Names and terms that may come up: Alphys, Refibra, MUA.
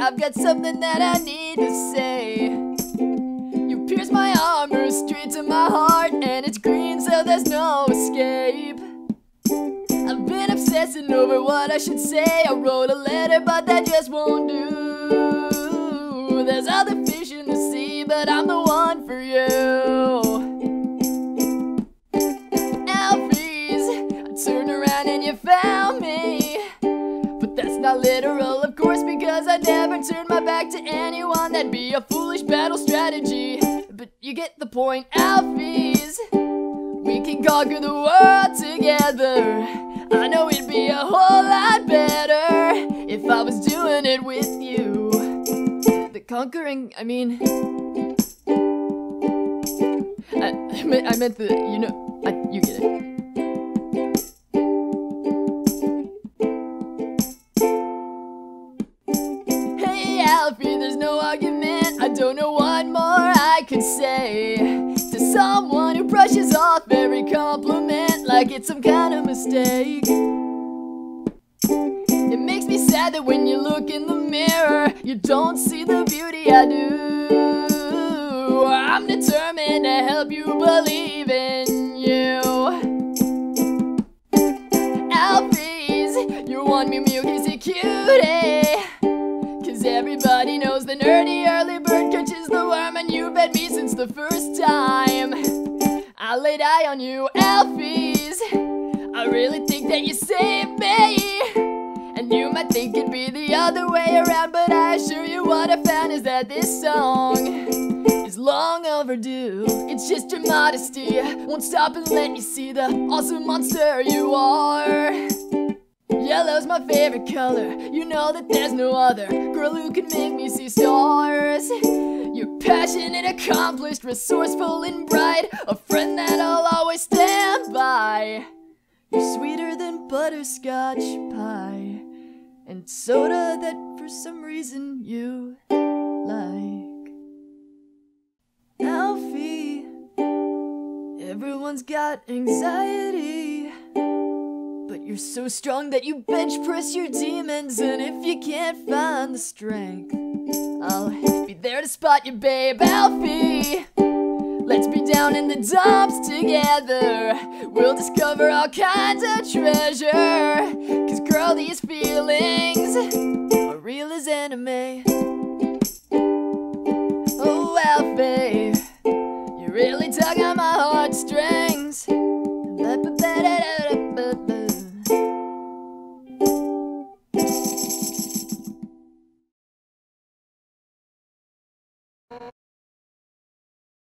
I've got something that I need to say. You pierce my armor straight to my heart, and it's green, so there's no escape. I've been obsessing over what I should say. I wrote a letter, but that just won't do. There's other fish in the sea, but I'm the one for you. Alphys, I turned around and you found me. But that's not literal, of course, because I never turned my back to anyone. That'd be a foolish battle strategy. But you get the point, Alphys. We can conquer the world together. I know it'd be a whole lot better if I was doing it with you. The conquering, I mean, I meant the, you know, you get it. Hey Alphys, there's no argument. I don't know what more I could say. Someone who brushes off every compliment like it's some kind of mistake. It makes me sad that when you look in the mirror, you don't see the beauty I do. I'm determined to help you believe in you. Alphys, you want me milky security, 'cause everybody knows the nerdy early bird catches the worm, and you've had me since the first time I laid eye on you. Alphys, I really think that you saved me. And you might think it'd be the other way around, but I assure you what I found is that this song is long overdue. It's just your modesty won't stop and let me see the awesome monster you are. Yellow's my favorite color, you know that there's no other girl who can make me see stars. You're passionate, accomplished, resourceful and bright, a friend that I'll always stand by. You're sweeter than butterscotch pie, and soda that for some reason you like. Alphys, everyone's got anxiety, but you're so strong that you bench press your demons, and if you can't find the strength, I'll be there to spot you, babe. Alphys, let's be down in the dumps together. We'll discover all kinds of treasure, 'cause girl, these feelings are real as anime. Oh, Alphys, you really tug on my heartstrings.